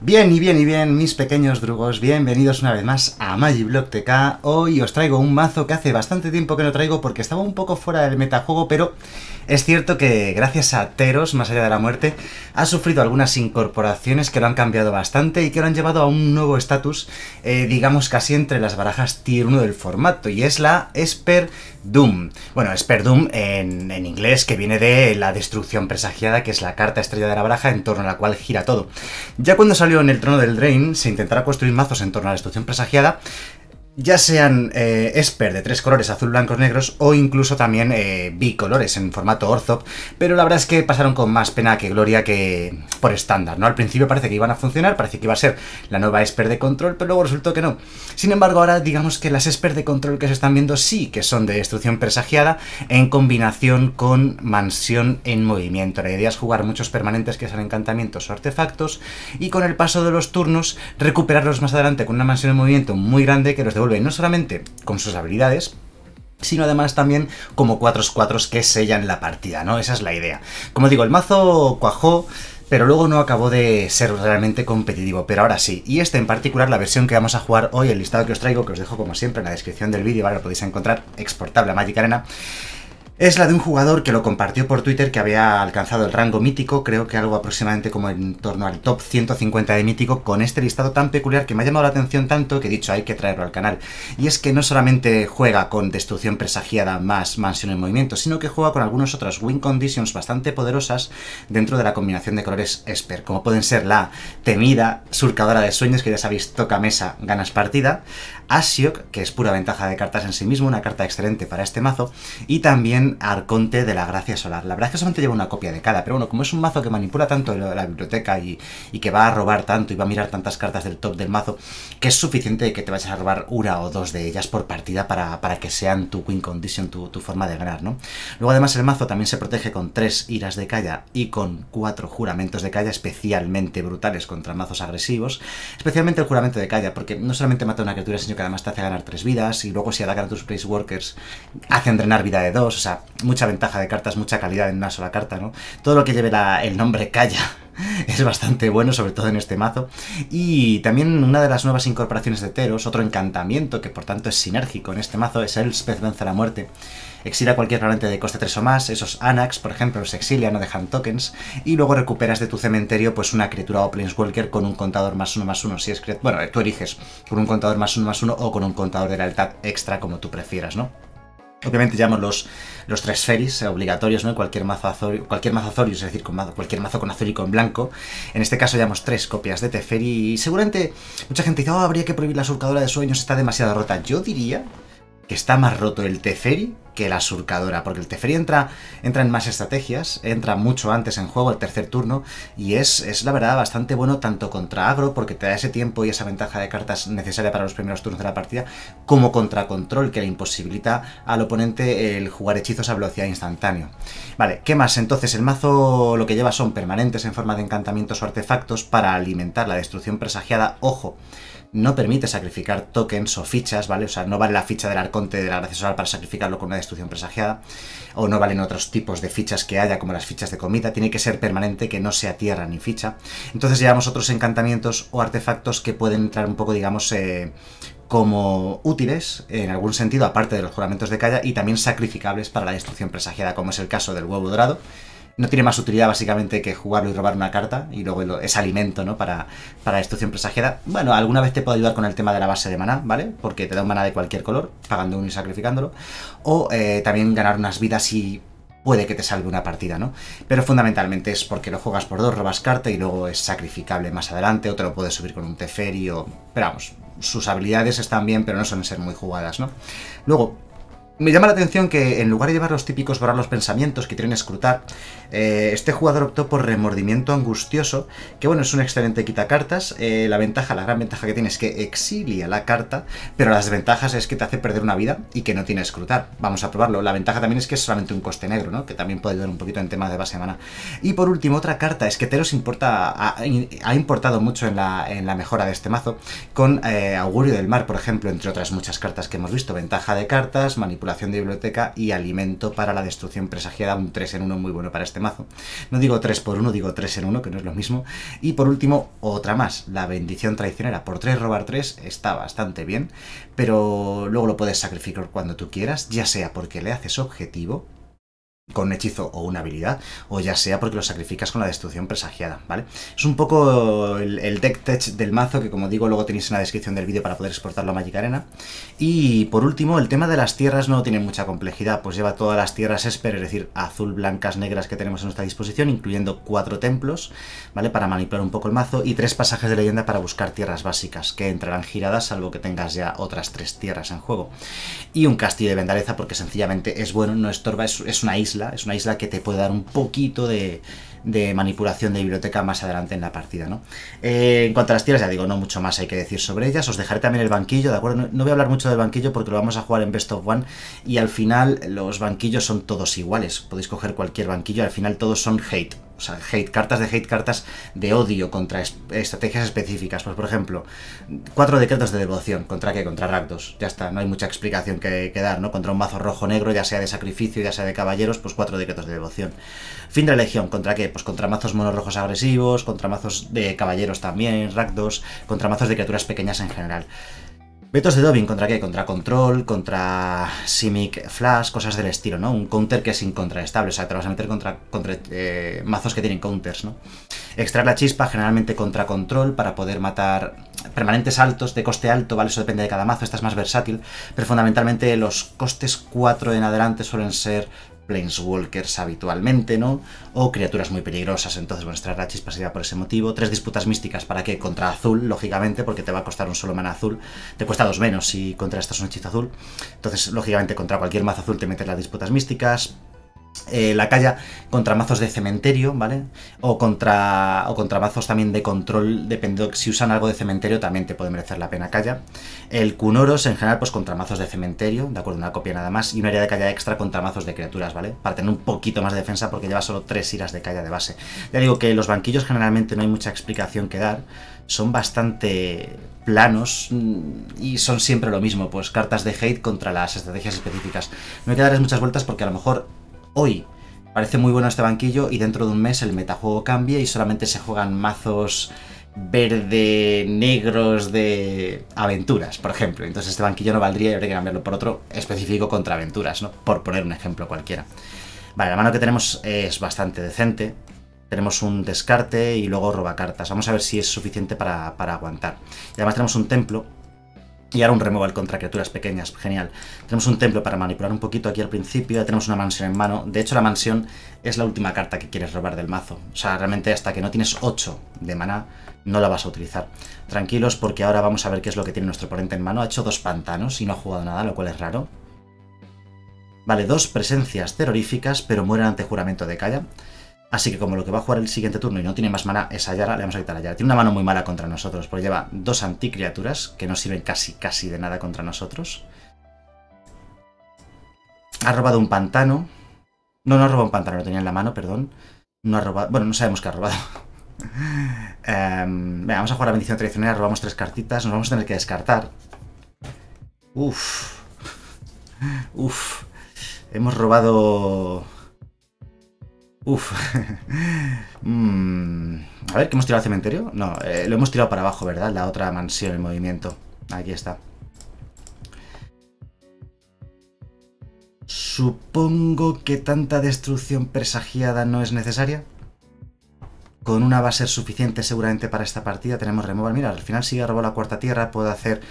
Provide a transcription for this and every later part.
Bien, y bien, y bien, mis pequeños drugos, bienvenidos una vez más a MagicBlogTK. Hoy os traigo un mazo que hace bastante tiempo que no traigo porque estaba un poco fuera del metajuego, pero es cierto que gracias a Theros, más allá de la muerte, ha sufrido algunas incorporaciones que lo han cambiado bastante y que lo han llevado a un nuevo estatus, digamos casi entre las barajas Tier 1 del formato, y es la Esper Doom. Bueno, Esper Doom en inglés, que viene de la Destrucción presagiada, que es la carta estrella de la baraja en torno a la cual gira todo. Ya cuando en el trono del Eldraine se intentará construir mazos en torno a la Destrucción presagiada, ya sean Esper de tres colores, azul, blancos, negros, o incluso también bicolores en formato Orzhov, pero la verdad es que pasaron con más pena que gloria que por estándar, ¿no? Al principio parece que iban a funcionar, parece que iba a ser la nueva Esper de control, pero luego resultó que no. Sin embargo, ahora digamos que las Esper de control que se están viendo sí que son de Destrucción presagiada en combinación con Mansión en movimiento. La idea es jugar muchos permanentes que sean encantamientos o artefactos y con el paso de los turnos recuperarlos más adelante con una Mansión en movimiento muy grande que los devuelve no solamente con sus habilidades, sino además también como 4/4 que sellan la partida, ¿no? Esa es la idea. Como digo, el mazo cuajó, pero luego no acabó de ser realmente competitivo, pero ahora sí. Y este en particular, la versión que vamos a jugar hoy, el listado que os traigo, que os dejo como siempre en la descripción del vídeo, ¿vale? Lo podéis encontrar exportable a Magic Arena. Es la de un jugador que lo compartió por Twitter, que había alcanzado el rango mítico, creo que algo aproximadamente como en torno al top 150 de mítico, con este listado tan peculiar que me ha llamado la atención tanto que he dicho hay que traerlo al canal. Y es que no solamente juega con Destrucción presagiada más Mansión en movimiento, sino que juega con algunas otras win conditions bastante poderosas dentro de la combinación de colores Esper, como pueden ser la temida Surcadora de Sueños, que ya sabéis, toca mesa, ganas partida, Ashiok, que es pura ventaja de cartas en sí mismo, una carta excelente para este mazo, y también Arconte de la Gracia Solar. La verdad es que solamente lleva una copia de cada, pero bueno, como es un mazo que manipula tanto la biblioteca y que va a robar tanto y va a mirar tantas cartas del top del mazo, que es suficiente que te vayas a robar una o dos de ellas por partida para que sean tu win condition, tu forma de ganar, ¿no? Luego además el mazo también se protege con 3 Iras de Kaya y con 4 Juramentos de Kaya, especialmente brutales contra mazos agresivos, especialmente el Juramento de Kaya, porque no solamente mata a una criatura, sino que además te hace ganar 3 vidas, y luego si atacan a tus Place Workers hacen drenar vida de 2, o sea, mucha ventaja de cartas, mucha calidad en una sola carta, ¿no? Todo lo que lleve el nombre Kaya es bastante bueno, sobre todo en este mazo. Y también una de las nuevas incorporaciones de Theros, otro encantamiento que por tanto es sinérgico en este mazo, es Elspeth vence la muerte. Exila cualquier permanente de coste 3 o más, esos Anax, por ejemplo, los exilia, no dejan tokens, y luego recuperas de tu cementerio pues una criatura o Planeswalker con un contador +1/+1, si es criatura, bueno, tú eliges, con un contador +1/+1 o con un contador de lealtad extra, como tú prefieras, ¿no? Obviamente llevamos los 3 Feris obligatorios, ¿no? Cualquier mazo Azorius, es decir, cualquier mazo con azul y con blanco. En este caso llevamos 3 copias de Teferi y seguramente mucha gente dice, oh, habría que prohibir la Surcadora de Sueños, está demasiado rota. Yo diría que está más roto el Teferi que la Surcadora, porque el Teferi entra en más estrategias, entra mucho antes en juego, el tercer turno, y es la verdad bastante bueno tanto contra agro, porque te da ese tiempo y esa ventaja de cartas necesaria para los primeros turnos de la partida, como contra control, que le imposibilita al oponente el jugar hechizos a velocidad instantánea. Vale, ¿qué más? Entonces el mazo lo que lleva son permanentes en forma de encantamientos o artefactos para alimentar la Destrucción presagiada. Ojo, no permite sacrificar tokens o fichas, ¿vale? O sea, no vale la ficha del Arconte de la Gracia Solar para sacrificarlo con una Destrucción presagiada, o no valen otros tipos de fichas que haya, como las fichas de comida. Tiene que ser permanente, que no sea tierra ni ficha. Entonces llevamos otros encantamientos o artefactos que pueden entrar un poco, digamos, como útiles, en algún sentido, aparte de los Juramentos de Kaya, y también sacrificables para la Destrucción presagiada, como es el caso del Huevo dorado. No tiene más utilidad básicamente que jugarlo y robar una carta, y luego es alimento, ¿no? Para Destrucción presagiada. Bueno, alguna vez te puedo ayudar con el tema de la base de maná, ¿vale? Porque te da un maná de cualquier color, pagando uno y sacrificándolo. O también ganar unas vidas y puede que te salve una partida, ¿no? Pero fundamentalmente es porque lo juegas por 2, robas carta y luego es sacrificable más adelante, o te lo puedes subir con un Teferi o... Pero vamos, sus habilidades están bien, pero no suelen ser muy jugadas, ¿no? Luego... me llama la atención que en lugar de llevar los típicos borrar los pensamientos que tienen escrutar, este jugador optó por Remordimiento angustioso, que bueno, es un excelente quitacartas. La gran ventaja que tiene es que exilia la carta, pero las desventajas es que te hace perder una vida y que no tiene escrutar. Vamos a probarlo. La ventaja también es que es solamente un coste negro, ¿no? Que también puede ayudar un poquito en temas de base de maná. Y por último, otra carta, es que Theros ha importado mucho en la mejora de este mazo, con Augurio del Mar, por ejemplo, entre otras muchas cartas que hemos visto. Ventaja de cartas, manipulación Manipulación de Biblioteca y Alimento para la Destrucción Presagiada, un 3 en 1 muy bueno para este mazo. No digo 3x1, digo 3 en 1, que no es lo mismo. Y por último, otra más, la Bendición Traicionera. Por 3 robar 3 está bastante bien, pero luego lo puedes sacrificar cuando tú quieras, ya sea porque le haces objetivo con un hechizo o una habilidad, o ya sea porque lo sacrificas con la Destrucción Presagiada, ¿vale? Es un poco el deck tech del mazo, que como digo luego tenéis en la descripción del vídeo para poder exportarlo a Magic Arena. Y por último, el tema de las tierras no tiene mucha complejidad, pues lleva todas las tierras Esper, es decir, azul, blancas, negras, que tenemos a nuestra disposición, incluyendo 4 templos, ¿vale?, para manipular un poco el mazo, y 3 pasajes de leyenda para buscar tierras básicas, que entrarán giradas, salvo que tengas ya otras 3 tierras en juego. Y un castillo de Vendaleza, porque sencillamente es bueno, no estorba, es una isla. Es una isla que te puede dar un poquito de manipulación de biblioteca más adelante en la partida, ¿no? En cuanto a las tierras, ya digo, no mucho más hay que decir sobre ellas. Os dejaré también el banquillo, ¿de acuerdo? No voy a hablar mucho del banquillo porque lo vamos a jugar en Best of One y al final los banquillos son todos iguales. Podéis coger cualquier banquillo, al final todos son hate. O sea, hate, cartas de odio contra estrategias específicas. Pues, por ejemplo, 4 decretos de devoción. ¿Contra qué? Contra Rakdos. Ya está, no hay mucha explicación que dar, ¿no? Contra un mazo rojo-negro, ya sea de sacrificio, ya sea de caballeros, pues 4 decretos de devoción. Fin de la Legión. ¿Contra qué? Pues contra mazos monorrojos agresivos, contra mazos de caballeros también, Rakdos, contra mazos de criaturas pequeñas en general. Vetos de Dovin, ¿contra qué? Contra Control, contra Simic Flash, cosas del estilo, ¿no? Un counter que es incontraestable, o sea, te vas a meter contra mazos que tienen counters, ¿no? Extraer la chispa, generalmente contra Control, para poder matar permanentes altos, de coste alto, ¿vale? Eso depende de cada mazo, esta es más versátil, pero fundamentalmente los costes 4 en adelante suelen ser Planeswalkers habitualmente, ¿no? O criaturas muy peligrosas, entonces, bueno, extraer la chispa se lleva por ese motivo. 3 disputas místicas, ¿para qué? Contra azul, lógicamente, porque te va a costar un solo mana azul. Te cuesta 2 menos si contrastas un hechizo azul. Entonces, lógicamente, contra cualquier mazo azul te metes las disputas místicas. La Kaya contra mazos de cementerio, ¿vale? O contra mazos también de control, dependiendo si usan algo de cementerio, también te puede merecer la pena Kaya. El Kunoros, en general, pues contra mazos de cementerio, ¿de acuerdo? Una copia nada más. Y una Ira de Kaya extra contra mazos de criaturas, ¿vale? Para tener un poquito más de defensa, porque lleva solo 3 iras de Kaya de base. Ya digo que los banquillos generalmente no hay mucha explicación que dar. Son bastante planos y son siempre lo mismo, pues cartas de hate contra las estrategias específicas. No hay que darles muchas vueltas porque a lo mejor hoy parece muy bueno este banquillo y dentro de un mes el metajuego cambia y solamente se juegan mazos verde-negros de aventuras, por ejemplo. Entonces este banquillo no valdría y habría que cambiarlo por otro específico contra aventuras, ¿no? Por poner un ejemplo cualquiera. Vale, la mano que tenemos es bastante decente. Tenemos un descarte y luego roba cartas. Vamos a ver si es suficiente para aguantar. Y además tenemos un templo. Y ahora un removal contra criaturas pequeñas, genial. Tenemos un templo para manipular un poquito aquí al principio, ya tenemos una mansión en mano. De hecho, la mansión es la última carta que quieres robar del mazo. O sea, realmente hasta que no tienes 8 de maná, no la vas a utilizar. Tranquilos, porque ahora vamos a ver qué es lo que tiene nuestro oponente en mano. Ha hecho 2 pantanos y no ha jugado nada, lo cual es raro. Vale, 2 presencias terroríficas, pero mueren ante juramento de Kaya. Así que como lo que va a jugar el siguiente turno y no tiene más mana es a Yara, le vamos a quitar a Yara. Tiene una mano muy mala contra nosotros, porque lleva 2 anticriaturas que no sirven casi de nada contra nosotros. Ha robado un pantano. No, no ha robado un pantano, lo tenía en la mano, perdón. No ha robado... Bueno, no sabemos qué ha robado. Venga, vamos a jugar a bendición tradicional, robamos 3 cartitas, nos vamos a tener que descartar. Uff. Uff. Hemos robado... Uf. A ver, ¿qué hemos tirado al cementerio? No, lo hemos tirado para abajo, ¿verdad? La otra mansión en movimiento. Aquí está. Supongo que tanta destrucción presagiada no es necesaria. Con una va a ser suficiente seguramente para esta partida. Tenemos removal. Mira, al final sí robó la cuarta tierra. Puedo hacer...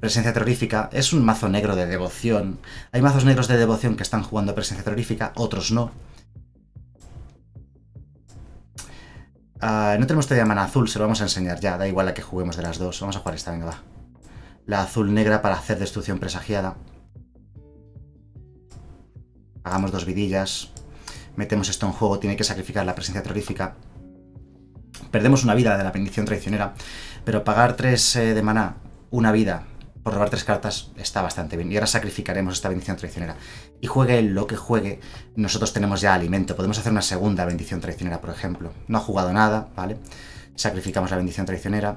Presencia terrorífica, es un mazo negro de devoción. Hay mazos negros de devoción que están jugando presencia terrorífica, otros no. No tenemos todavía mana azul, se lo vamos a enseñar ya, da igual la que juguemos de las dos. Vamos a jugar esta, venga, va. La azul negra para hacer destrucción presagiada. Hagamos 2 vidillas. Metemos esto en juego, tiene que sacrificar la presencia terrorífica. Perdemos una vida de la bendición traicionera, pero pagar 3 de maná, una vida, por robar 3 cartas está bastante bien. Y ahora sacrificaremos esta bendición traicionera. Y juegue lo que juegue, nosotros tenemos ya alimento. Podemos hacer una segunda bendición traicionera, por ejemplo. No ha jugado nada, ¿vale? Sacrificamos la bendición traicionera.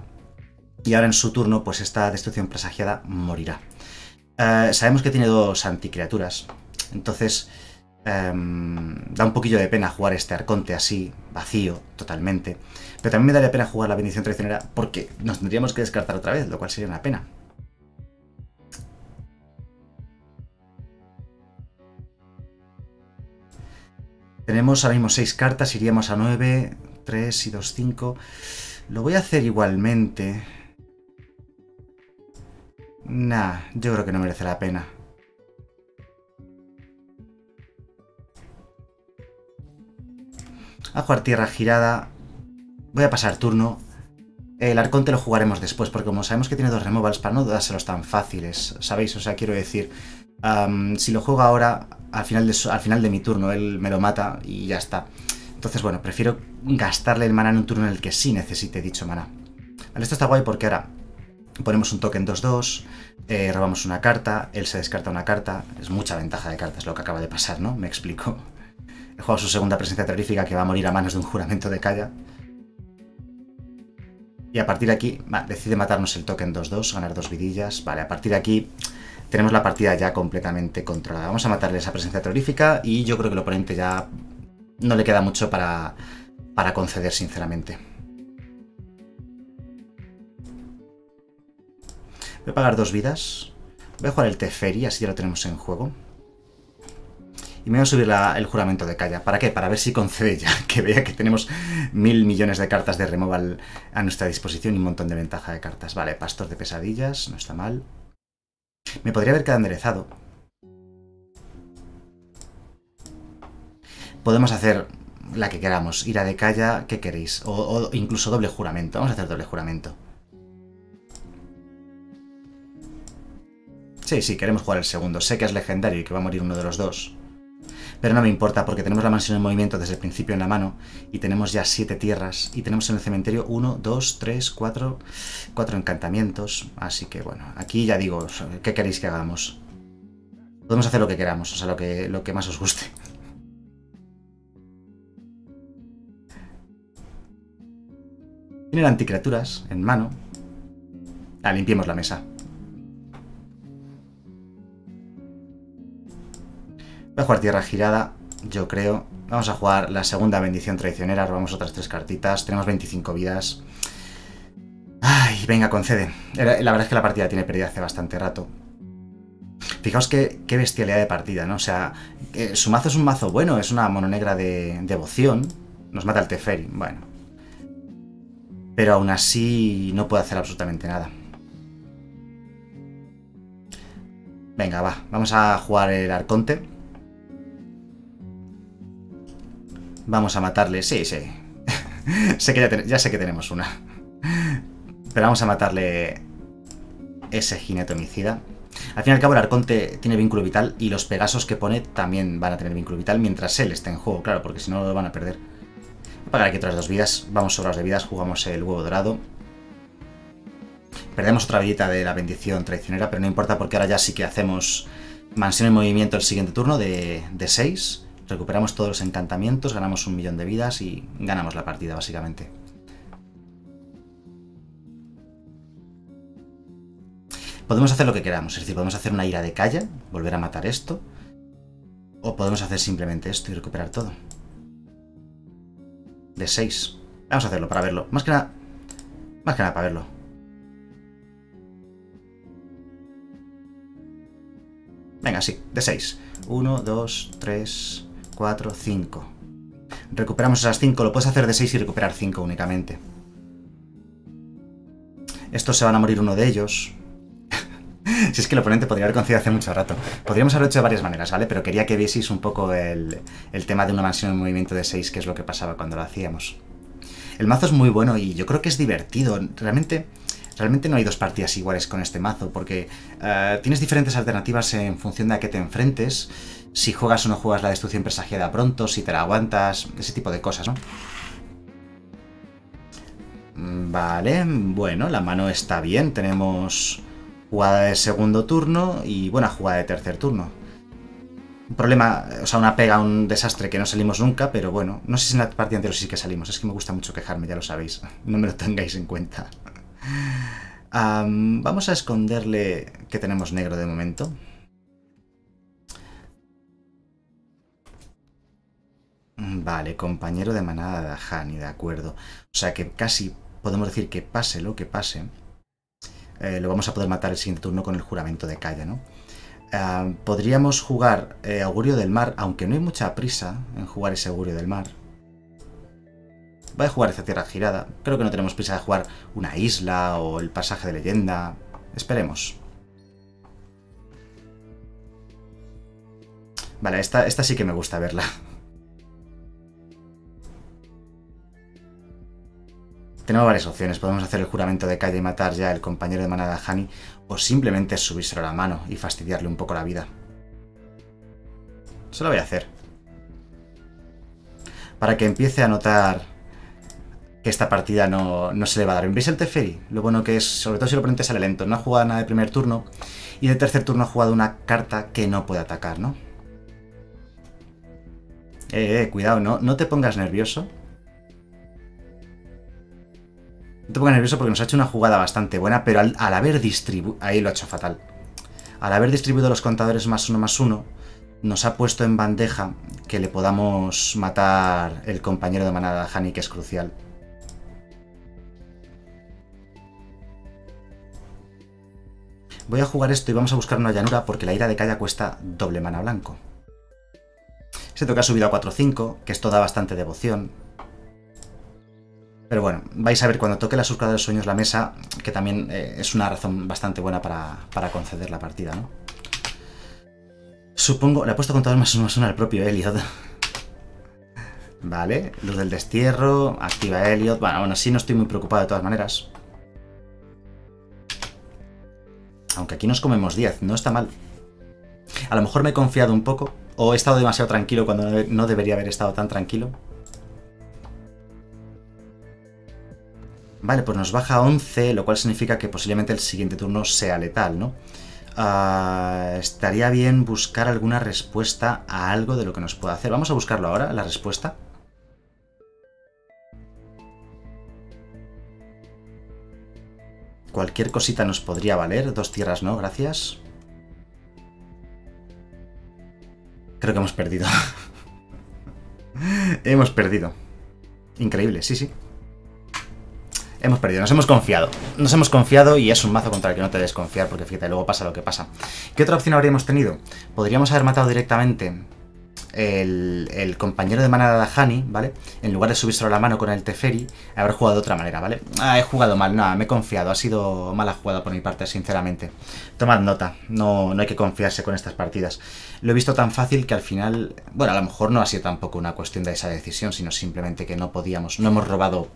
Y ahora en su turno, pues esta destrucción presagiada morirá. Sabemos que tiene dos anticriaturas, entonces da un poquillo de pena jugar este arconte así, vacío, totalmente. Pero también me daría pena jugar la bendición traicionera porque nos tendríamos que descartar otra vez, lo cual sería una pena. Tenemos ahora mismo 6 cartas, iríamos a 9, 3 y 2, 5. Lo voy a hacer igualmente. Nah, yo creo que no merece la pena. A jugar tierra girada. Voy a pasar turno. El arconte lo jugaremos después, porque como sabemos que tiene dos removals, para no dárselos tan fáciles, ¿sabéis? O sea, quiero decir, si lo juego ahora, al final de mi turno, él me lo mata y ya está. Entonces, bueno, prefiero gastarle el maná en un turno en el que sí necesite dicho maná. Vale, esto está guay porque ahora ponemos un token 2-2, robamos una carta, él se descarta una carta. Es mucha ventaja de cartas lo que acaba de pasar, ¿no? Me explico. He jugado su segunda presencia terrorífica que va a morir a manos de un juramento de Kaya. Y a partir de aquí, va, decide matarnos el token 2-2, ganar 2 vidillas. Vale, a partir de aquí tenemos la partida ya completamente controlada. Vamos a matarle esa presencia terrorífica y yo creo que el oponente ya no le queda mucho para conceder, sinceramente. Voy a pagar 2 vidas. Voy a jugar el Teferi, así ya lo tenemos en juego. Y me voy a subir el juramento de Kaya. ¿Para qué? Para ver si concede ya, que vea que tenemos 1000 millones de cartas de removal a nuestra disposición y un montón de ventaja de cartas. Vale, pastor de pesadillas, no está mal. Me podría haber quedado enderezado. Podemos hacer la que queramos. Ira de Kaya, ¿qué queréis? O incluso doble juramento. Vamos a hacer doble juramento. Sí, sí, queremos jugar el segundo. Sé que es legendario y que va a morir uno de los dos. Pero no me importa porque tenemos la mansión en movimiento desde el principio en la mano y tenemos ya 7 tierras y tenemos en el cementerio 1, 2, 3, 4, 4 encantamientos. Así que bueno, aquí ya digo, ¿qué queréis que hagamos? Podemos hacer lo que queramos, o sea, lo que más os guste. Tienen anticriaturas en mano. Ah, limpiemos la mesa. Voy a jugar tierra girada, yo creo. Vamos a jugar la segunda bendición traicionera. Robamos otras 3 cartitas. Tenemos 25 vidas. Ay, venga, concede. La verdad es que la partida tiene pérdida hace bastante rato. Fijaos qué bestialidad de partida, ¿no? O sea, su mazo es un mazo bueno. Es una mononegra de devoción. Nos mata el Teferi, bueno. Pero aún así no puede hacer absolutamente nada. Venga, va. Vamos a jugar el arconte. Vamos a matarle, sí, sí. Sé que ya sé que tenemos una. Pero vamos a matarle ese jinete homicida. Al fin y al cabo el arconte tiene vínculo vital y los pegasos que pone también van a tener vínculo vital mientras él esté en juego, claro, porque si no lo van a perder. Voy a pagar aquí otras 2 vidas, vamos sobrados de vidas, jugamos el huevo dorado. Perdemos otra vidita de la bendición traicionera, pero no importa porque ahora ya sí que hacemos mansión en movimiento el siguiente turno de 6. Recuperamos todos los encantamientos, ganamos 1 millón de vidas y ganamos la partida, básicamente. Podemos hacer lo que queramos, es decir, podemos hacer una ira de Kaya, volver a matar esto, o podemos hacer simplemente esto y recuperar todo. De 6. Vamos a hacerlo para verlo. Más que nada para verlo. Venga, sí, de 6. 1, 2, 3, 4, 5. Recuperamos esas 5. Lo puedes hacer de 6 y recuperar 5 únicamente. Estos se van a morir uno de ellos. Si es que el oponente podría haber concedido hace mucho rato. Podríamos haberlo hecho de varias maneras, ¿vale? Pero quería que vieseis un poco el tema de una mansión en movimiento de 6, que es lo que pasaba cuando lo hacíamos. El mazo es muy bueno y yo creo que es divertido. Realmente no hay dos partidas iguales con este mazo, porque tienes diferentes alternativas en función de a qué te enfrentes, si juegas o no juegas la destrucción presagiada pronto, si te la aguantas, ese tipo de cosas, ¿no? Vale, bueno, la mano está bien, tenemos jugada de segundo turno y buena jugada de tercer turno. Un problema, o sea, una pega, un desastre que no salimos nunca, pero bueno, no sé si en la partida anterior sí que salimos, es que me gusta mucho quejarme, ya lo sabéis, no me lo tengáis en cuenta. Vamos a esconderle... que tenemos negro de momento. Vale, compañero de manada de Dahani, de acuerdo. O sea que casi podemos decir que pase lo que pase, lo vamos a poder matar el siguiente turno con el juramento de Kaya, ¿no? Podríamos jugar Augurio del Mar, aunque no hay mucha prisa en jugar ese Augurio del Mar. Voy a jugar esa tierra girada. Creo que no tenemos prisa de jugar una isla o el pasaje de leyenda. Esperemos. Vale, esta sí que me gusta verla. Tenemos varias opciones. Podemos hacer el juramento de Kaya y matar ya al compañero de manada Hani, o simplemente subírselo a la mano y fastidiarle un poco la vida. Eso lo voy a hacer. Para que empiece a notar que esta partida no se le va a dar. ¿Veis el Teferi? Lo bueno que es, sobre todo si el oponente sale lento. No ha jugado nada de primer turno y en el tercer turno ha jugado una carta que no puede atacar, ¿no? Cuidado, no te pongas nervioso. No te pongas nervioso porque nos ha hecho una jugada bastante buena, pero al haber distribuido... Ahí lo ha hecho fatal. Al haber distribuido los contadores +1/+1, nos ha puesto en bandeja que le podamos matar el compañero de manada Hani, que es crucial. Voy a jugar esto y vamos a buscar una llanura porque la ira de Kaya cuesta doble mana blanco. Se toca subido a 4/5, que esto da bastante devoción. Pero bueno, vais a ver cuando toque la Surcadora de Sueños la mesa, que también es una razón bastante buena para conceder la partida, ¿no? Supongo... Le ha puesto contador +1/+1 al propio Elliot. Vale, luz del destierro, activa Elliot. Bueno, aún así no estoy muy preocupado de todas maneras. Aunque aquí nos comemos 10, no está mal. A lo mejor me he confiado un poco, o he estado demasiado tranquilo cuando no debería haber estado tan tranquilo. Vale, pues nos baja a 11, lo cual significa que posiblemente el siguiente turno sea letal, ¿no? Estaría bien buscar alguna respuesta a algo de lo que nos pueda hacer. Vamos a buscarlo ahora, la respuesta. Cualquier cosita nos podría valer. 2 tierras no, gracias. Creo que hemos perdido. Hemos perdido. Increíble, sí, sí. Hemos perdido, nos hemos confiado. Nos hemos confiado y es un mazo contra el que no te debes confiar, porque fíjate, luego pasa lo que pasa. ¿Qué otra opción habríamos tenido? Podríamos haber matado directamente el compañero de manada de Hani, ¿vale? En lugar de subírselo a la mano con el Teferi, haber jugado de otra manera, ¿vale? Ah, he jugado mal, nada, me he confiado. Ha sido mala jugada por mi parte, sinceramente. Tomad nota, no hay que confiarse con estas partidas. Lo he visto tan fácil que al final... Bueno, a lo mejor no ha sido tampoco una cuestión de esa decisión, sino simplemente que no podíamos... No hemos robado...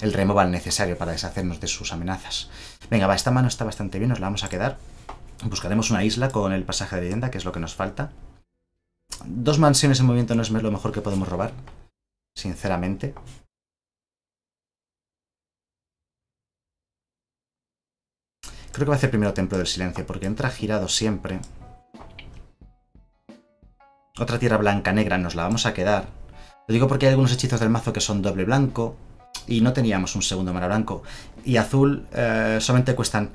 el removal necesario para deshacernos de sus amenazas. Venga, va, esta mano está bastante bien, nos la vamos a quedar. Buscaremos una isla con el pasaje de leyenda, que es lo que nos falta. 2 mansiones en movimiento no es lo mejor que podemos robar, sinceramente. Creo que va a hacer primero Templo del Silencio, porque entra girado siempre. Otra tierra blanca-negra nos la vamos a quedar. Lo digo porque hay algunos hechizos del mazo que son doble blanco, y no teníamos un segundo mana blanco. Y azul, solamente cuestan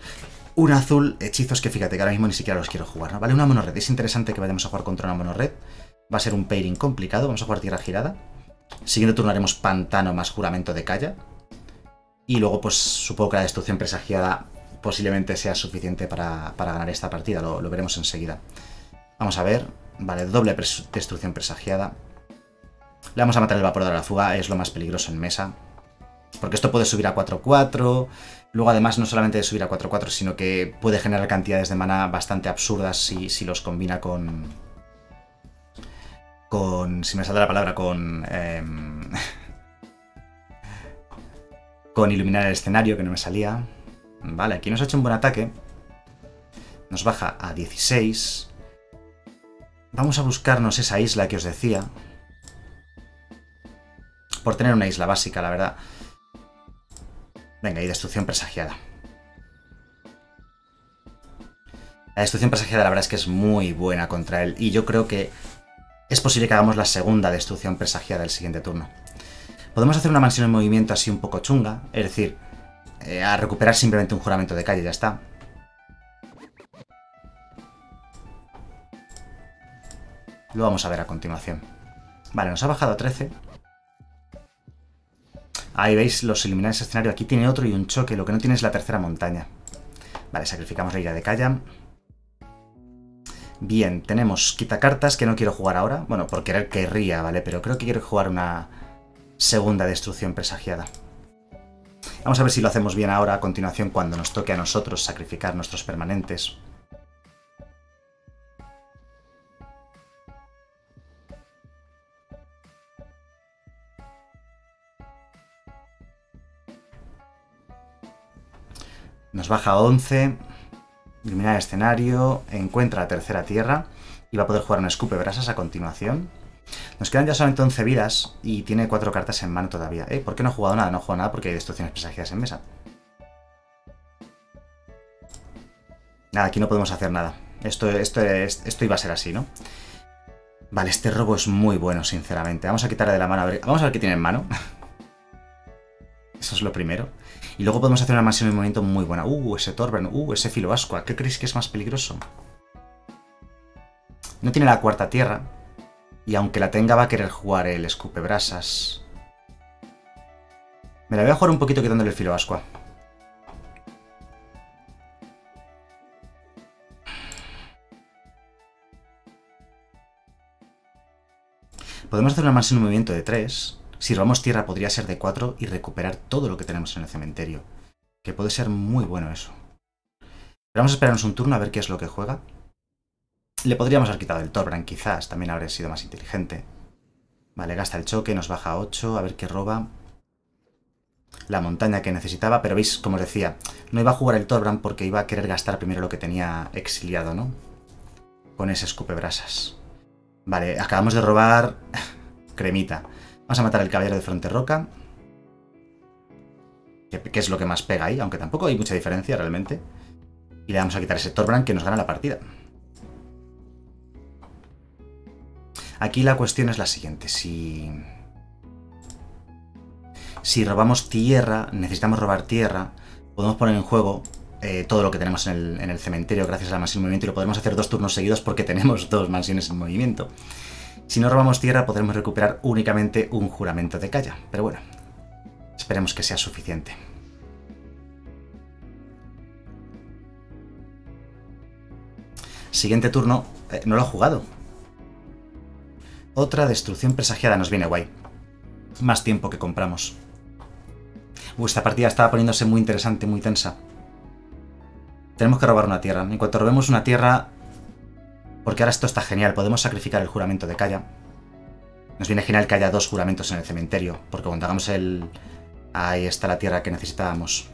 un azul hechizos que fíjate que ahora mismo ni siquiera los quiero jugar, ¿no? Vale, una monorred. Es interesante que vayamos a jugar contra una monorred. Va a ser un pairing complicado. Vamos a jugar tierra girada. Siguiente turno haremos pantano más juramento de Kaya. Y luego pues supongo que la destrucción presagiada posiblemente sea suficiente para ganar esta partida. Lo veremos enseguida. Vamos a ver. Vale, doble destrucción presagiada. Le vamos a matar el vaporador a la fuga. Es lo más peligroso en mesa. Porque esto puede subir a 4/4, luego además no solamente de subir a 4/4, sino que puede generar cantidades de mana bastante absurdas si los combina con... si me sale la palabra, con iluminar el escenario, que no me salía. Vale, aquí nos ha hecho un buen ataque. Nos baja a 16. Vamos a buscarnos esa isla que os decía. Por tener una isla básica, la verdad. Venga, y destrucción presagiada. La destrucción presagiada la verdad es que es muy buena contra él. Y yo creo que es posible que hagamos la segunda destrucción presagiada del siguiente turno. Podemos hacer una mansión en movimiento así un poco chunga. Es decir, a recuperar simplemente un juramento de Kaya y ya está. Lo vamos a ver a continuación. Vale, nos ha bajado a 13. Ahí veis los iluminados de escenario. Aquí tiene otro y un choque. Lo que no tiene es la tercera montaña. Vale, sacrificamos la Ira de Kaya. Bien, tenemos quitacartas que no quiero jugar ahora. Bueno, por querer querría, ¿vale? Pero creo que quiero jugar una segunda destrucción presagiada. Vamos a ver si lo hacemos bien ahora a continuación cuando nos toque a nosotros sacrificar nuestros permanentes. Nos baja a 11, iluminar el escenario, encuentra la tercera tierra y va a poder jugar un escupebrasas a continuación. Nos quedan ya solamente 11 vidas y tiene 4 cartas en mano todavía. ¿Por qué no he jugado nada? No he jugado nada porque hay destrucciones presagiadas en mesa. Nada, aquí no podemos hacer nada. Esto iba a ser así, ¿no? Vale, este robo es muy bueno, sinceramente. Vamos a quitarle de la mano, a ver, vamos a ver qué tiene en mano. Eso es lo primero. Y luego podemos hacer una mansión en movimiento muy buena. Ese Torbran, ese filo ascua. ¿Qué creéis que es más peligroso? No tiene la cuarta tierra. Y aunque la tenga, va a querer jugar el escupebrasas. Me la voy a jugar un poquito quitándole el filo ascua. Podemos hacer una mansión en movimiento de 3. Si robamos tierra podría ser de 4 y recuperar todo lo que tenemos en el cementerio. Que puede ser muy bueno eso. Pero vamos a esperarnos un turno a ver qué es lo que juega. Le podríamos haber quitado el Torbran quizás, también habría sido más inteligente. Vale, gasta el choque, nos baja a 8, a ver qué roba. La montaña que necesitaba, pero veis, como os decía, no iba a jugar el Torbran porque iba a querer gastar primero lo que tenía exiliado, ¿no? Con ese escupebrasas. Vale, acabamos de robar... cremita. Vamos a matar al caballero de Fronte Roca, que es lo que más pega ahí, aunque tampoco hay mucha diferencia realmente. Y le vamos a quitar ese Torbran que nos gana la partida. Aquí la cuestión es la siguiente. Si robamos tierra, necesitamos robar tierra, podemos poner en juego todo lo que tenemos en el cementerio gracias a la mansión en movimiento y lo podemos hacer 2 turnos seguidos porque tenemos 2 mansiones en movimiento. Si no robamos tierra podremos recuperar únicamente un juramento de Kaya, pero bueno, esperemos que sea suficiente. Siguiente turno, no lo ha jugado. Otra destrucción presagiada, nos viene guay. Más tiempo que compramos. Esta partida estaba poniéndose muy interesante, muy tensa. Tenemos que robar una tierra. En cuanto robemos una tierra... Porque ahora esto está genial, podemos sacrificar el juramento de Kaya. Nos viene genial que haya 2 juramentos en el cementerio, porque cuando hagamos el... Ahí está la tierra que necesitábamos.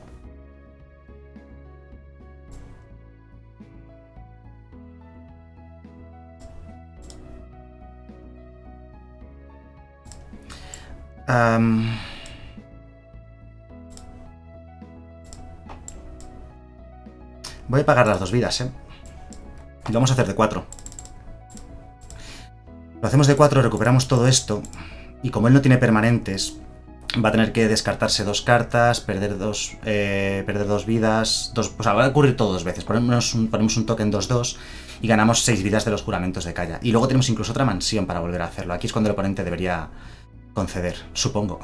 Voy a pagar las 2 vidas, Lo vamos a hacer de 4. Lo hacemos de 4, recuperamos todo esto. Y como él no tiene permanentes, va a tener que descartarse 2 cartas, perder dos vidas. O sea, va a ocurrir todo 2 veces. Ponemos un token 2-2 y ganamos 6 vidas de los juramentos de Kaya. Y luego tenemos incluso otra mansión para volver a hacerlo. Aquí es cuando el oponente debería conceder, supongo.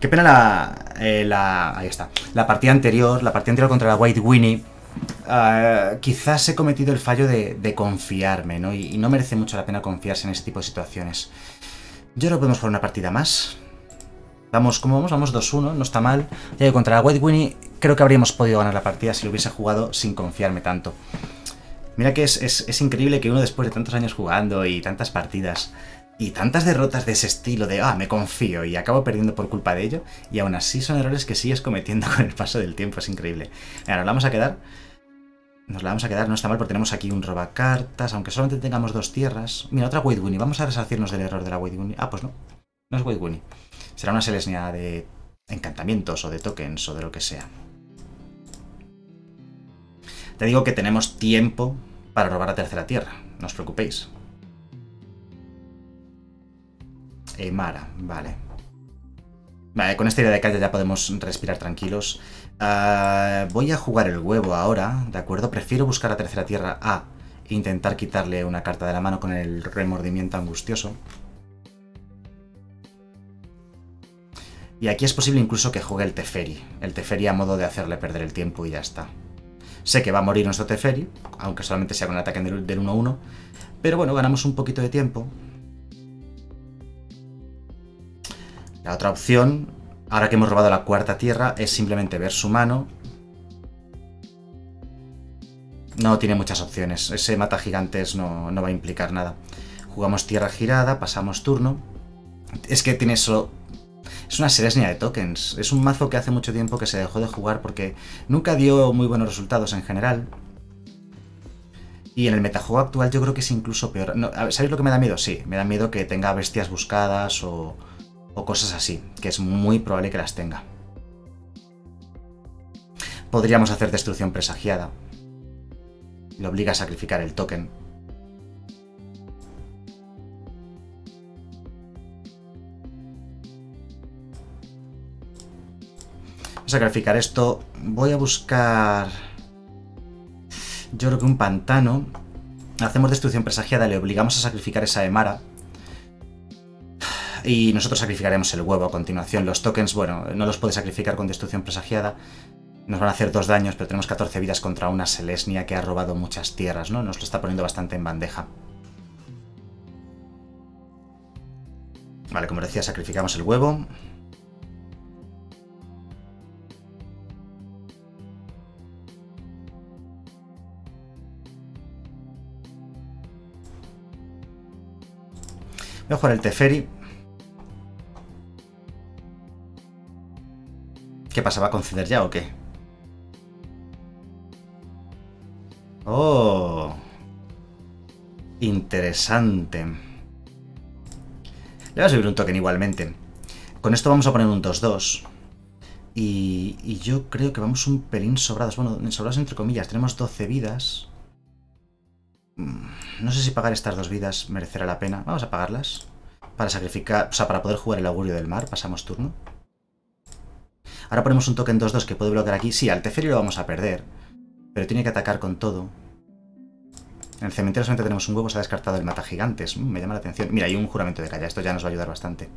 Qué pena ahí está. La partida anterior contra la White Winnie. Quizás he cometido el fallo de confiarme, ¿no? Y no merece mucho la pena confiarse en este tipo de situaciones. Yo creo que podemos jugar una partida más. Vamos, ¿cómo vamos? Vamos 2-1, no está mal. Ya que contra la White Winnie creo que habríamos podido ganar la partida si lo hubiese jugado sin confiarme tanto. Mira que es increíble que uno después de tantos años jugando y tantas partidas y tantas derrotas de ese estilo de me confío y acabo perdiendo por culpa de ello, y aún así son errores que sigues cometiendo con el paso del tiempo, es increíble. Ahora nos la vamos a quedar, no está mal porque tenemos aquí un robacartas, aunque solamente tengamos 2 tierras. Mira, otra White Winnie, vamos a resarcirnos del error de la White Winnie. Pues no, no es White Winnie, será una selesnia de encantamientos o de tokens o de lo que sea. Te digo que tenemos tiempo para robar la tercera tierra, no os preocupéis. Mara, vale. Vale, con esta idea de Kaya ya podemos respirar tranquilos. Voy a jugar el huevo ahora, ¿de acuerdo? Prefiero buscar la tercera tierra intentar quitarle una carta de la mano con el remordimiento angustioso. Y aquí es posible incluso que juegue el Teferi. El Teferi a modo de hacerle perder el tiempo y ya está. Sé que va a morir nuestro Teferi, aunque solamente sea con el ataque del 1-1. Pero bueno, ganamos un poquito de tiempo. La otra opción, ahora que hemos robado la cuarta tierra, es simplemente ver su mano. No tiene muchas opciones. Ese mata gigantes no va a implicar nada. Jugamos tierra girada, pasamos turno. Es que tiene eso... Es una seresnia de tokens. Es un mazo que hace mucho tiempo que se dejó de jugar porque nunca dio muy buenos resultados en general. Y en el metajuego actual yo creo que es incluso peor. No, ¿sabéis lo que me da miedo? Sí, me da miedo que tenga bestias buscadas o cosas así, que es muy probable que las tenga. Podríamos hacer destrucción presagiada. Le obliga a sacrificar el token. Voy a sacrificar esto. Voy a buscar... Yo creo que un pantano. Hacemos destrucción presagiada, le obligamos a sacrificar esa Emara. Y nosotros sacrificaremos el huevo a continuación. Los tokens, bueno, no los puede sacrificar con destrucción presagiada. Nos van a hacer 2 daños, pero tenemos 14 vidas contra una Selesnia que ha robado muchas tierras, ¿no? Nos lo está poniendo bastante en bandeja. Vale, como decía, sacrificamos el huevo. Voy a jugar el Teferi. ¿Qué pasa? ¿Va a conceder ya o qué? ¡Oh! Interesante. Le voy a subir un token igualmente. Con esto vamos a poner un 2-2. Y yo creo que vamos un pelín sobrados. Bueno, sobrados entre comillas. Tenemos 12 vidas. No sé si pagar estas 2 vidas merecerá la pena. Vamos a pagarlas. Para sacrificar... O sea, para poder jugar el augurio del mar. Pasamos turno. Ahora ponemos un token 2-2 que puede bloquear aquí. Sí, al Teferi lo vamos a perder. Pero tiene que atacar con todo. En el cementerio solamente tenemos un huevo. Se ha descartado el mata gigantes. Me llama la atención. Mira, hay un juramento de Kaya. Esto ya nos va a ayudar bastante.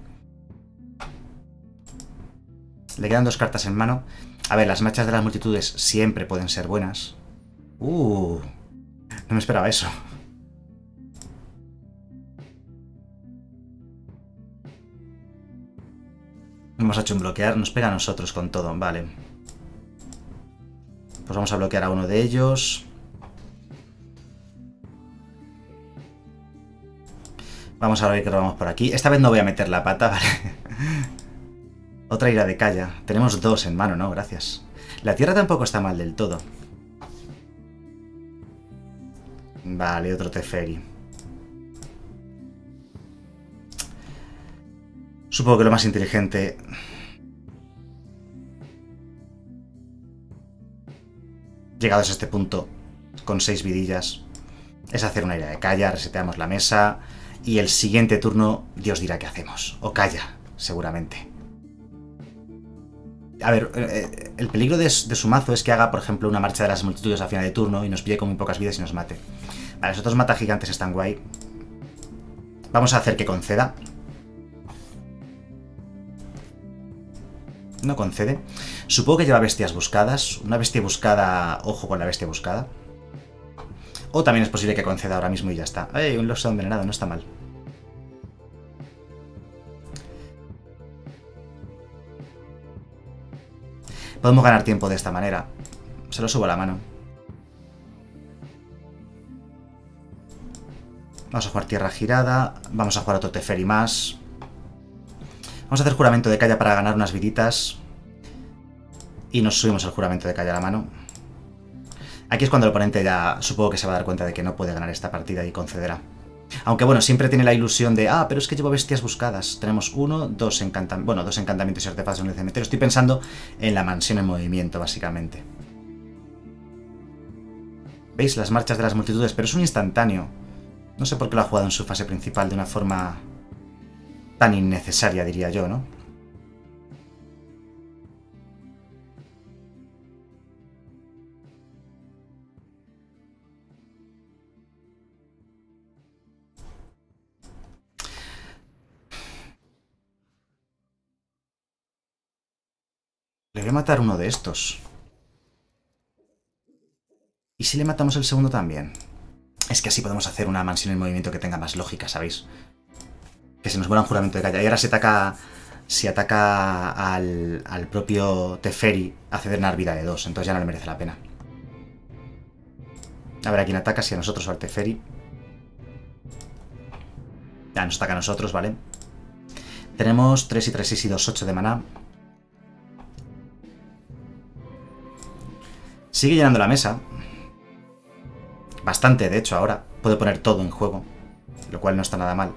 Le quedan 2 cartas en mano. A ver, las marchas de las multitudes siempre pueden ser buenas. No me esperaba eso. Hemos hecho un bloquear. Nos pega a nosotros con todo. Vale. Pues vamos a bloquear a uno de ellos. Vamos a ver qué robamos por aquí. Esta vez no voy a meter la pata, ¿vale? Otra ira de Kaya. Tenemos 2 en mano, ¿no? Gracias. La tierra tampoco está mal del todo. Vale, otro Teferi. Supongo que lo más inteligente... Llegados a este punto, con 6 vidillas, es hacer una ira de Kaya, reseteamos la mesa y el siguiente turno Dios dirá qué hacemos. O Kaya, seguramente. A ver, el peligro de su mazo es que haga, por ejemplo, una marcha de las multitudes a final de turno y nos pille con muy pocas vidas y nos mate. Vale, los otros mata gigantes están guay. Vamos a hacer que conceda. No concede. Supongo que lleva bestias buscadas. Una bestia buscada... Ojo con la bestia buscada. O también es posible que conceda ahora mismo y ya está. ¡Ey! Un Oxodon envenenado. No está mal. Podemos ganar tiempo de esta manera. Se lo subo a la mano. Vamos a jugar tierra girada. Vamos a jugar otro Teferi más. Vamos a hacer juramento de Kaya para ganar unas viditas. Y nos subimos al juramento de Kaya a la mano. Aquí es cuando el oponente ya supongo que se va a dar cuenta de que no puede ganar esta partida y concederá. Aunque bueno, siempre tiene la ilusión de... Ah, pero es que llevo bestias buscadas. Tenemos 1, 2 encantamientos... Bueno, 2 encantamientos y artefactos en el cementerio. Estoy pensando en la mansión en movimiento, básicamente. ¿Veis? Las marchas de las multitudes. Pero es un instantáneo. No sé por qué lo ha jugado en su fase principal de una forma... tan innecesaria, diría yo, ¿no? Pero le matar uno de estos. ¿Y si le matamos el segundo también? Es que así podemos hacer una mansión en movimiento que tenga más lógica, ¿sabéis? Que se nos vuela un juramento de Kaya. Y ahora se ataca al propio Teferi a ceder una vida de 2. Entonces ya no le merece la pena. A ver a quién ataca, si a nosotros o al Teferi. Ya nos ataca a nosotros, ¿vale? Tenemos 3 y 3, 6 y 2, 8 de maná. Sigue llenando la mesa. Bastante, de hecho, ahora. Puedo poner todo en juego, lo cual no está nada mal.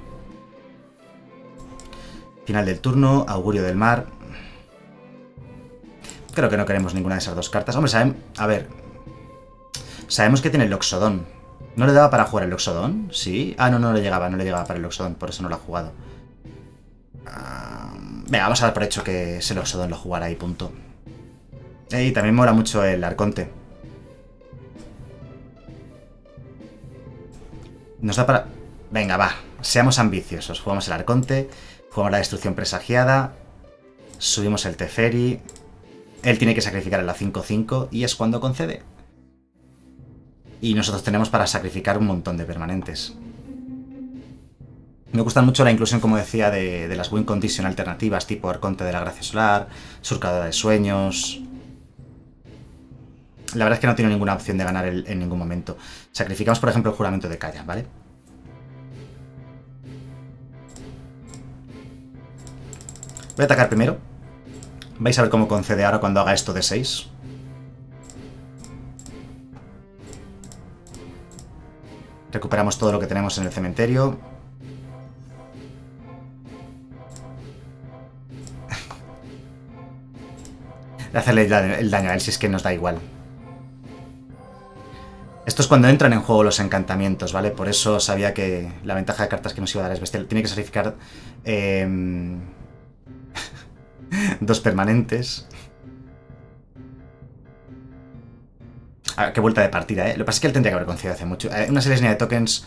Final del turno, Augurio del Mar. Creo que no queremos ninguna de esas dos cartas. Hombre, sabemos que tiene el Oxodon. ¿No le daba para jugar el Oxodon? Sí. Ah, no, no le llegaba para el Oxodon, por eso no lo ha jugado. Venga, vamos a dar por hecho que ese Oxodon lo jugará y punto. Y también mola mucho el Arconte. Nos da para... Venga, va. Seamos ambiciosos. Jugamos el Arconte. Jugamos la Destrucción presagiada. Subimos el Teferi. Él tiene que sacrificar a la 5-5 y es cuando concede. Y nosotros tenemos para sacrificar un montón de permanentes. Me gusta mucho la inclusión, como decía, de las win condition alternativas, tipo Arconte de la Gracia Solar, Surcadora de Sueños... La verdad es que no tiene ninguna opción de ganar en ningún momento. Sacrificamos, por ejemplo, el Juramento de Kaya, ¿vale? Voy a atacar primero. Vais a ver cómo concede ahora cuando haga esto de 6. Recuperamos todo lo que tenemos en el cementerio. De hacerle el daño a él, si es que nos da igual. Esto es cuando entran en juego los encantamientos, ¿vale? Por eso sabía que la ventaja de cartas que nos iba a dar es bestial. Tiene que sacrificar 2 permanentes. A ver, qué vuelta de partida, ¿eh? Lo que pasa es que él tendría que haber concedido hace mucho. Una serie de tokens...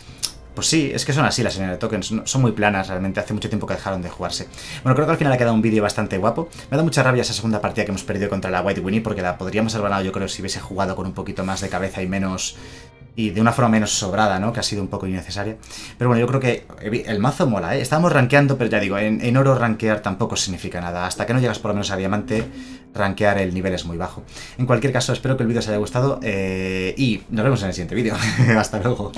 Pues sí, es que son así las series de tokens. Son muy planas, realmente. Hace mucho tiempo que dejaron de jugarse. Bueno, creo que al final ha quedado un vídeo bastante guapo. Me ha dado mucha rabia esa segunda partida que hemos perdido contra la White Winnie, porque la podríamos haber ganado, yo creo, si hubiese jugado con un poquito más de cabeza y menos... Y de una forma menos sobrada, ¿no? Que ha sido un poco innecesaria. Pero bueno, yo creo que el mazo mola, ¿eh? Estábamos rankeando, pero ya digo, en oro rankear tampoco significa nada. Hasta que no llegas por lo menos a diamante, rankear el nivel es muy bajo. En cualquier caso, espero que el vídeo os haya gustado y nos vemos en el siguiente vídeo. Hasta luego.